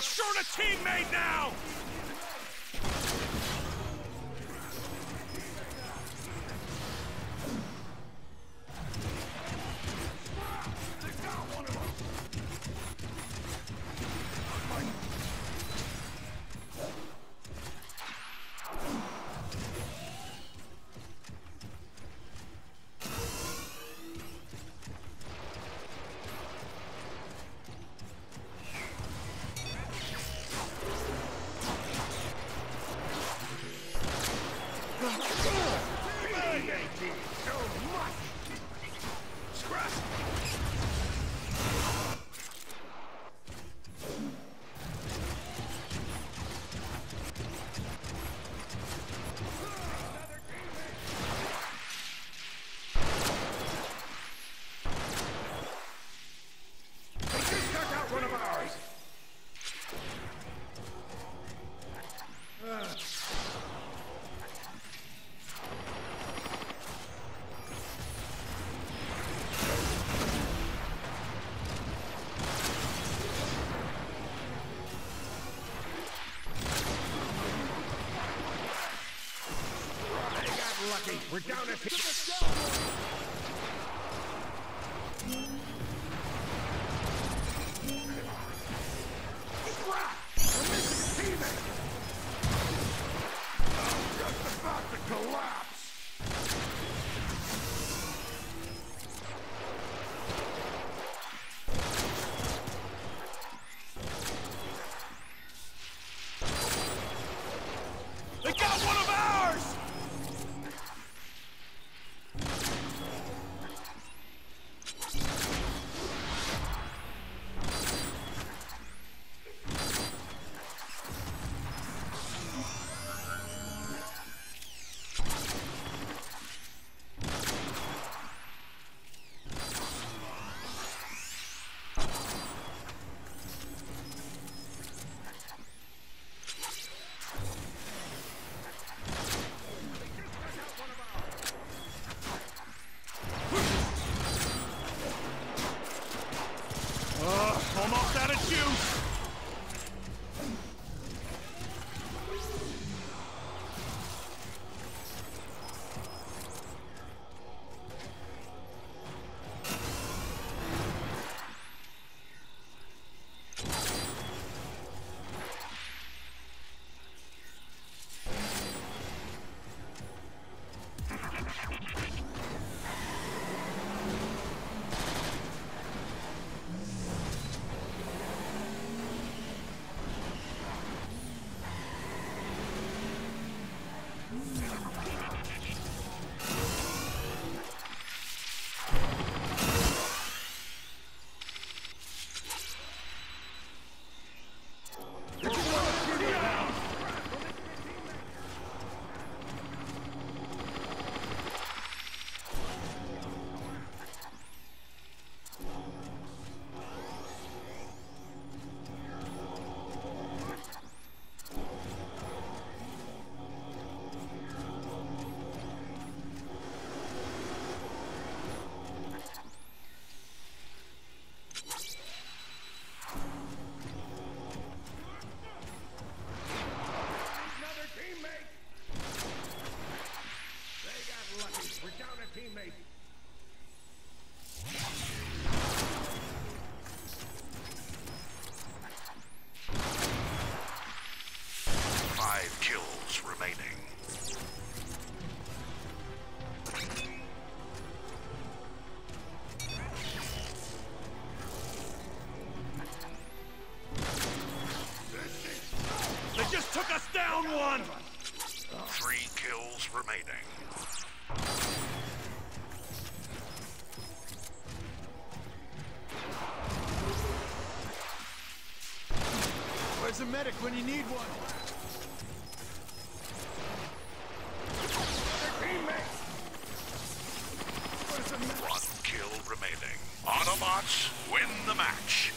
Shoot a teammate now! We're down at one. 3 kills remaining. Where's the medic when you need one? Other teammates. Where's the medic? 1 kill remaining. Autobots win the match.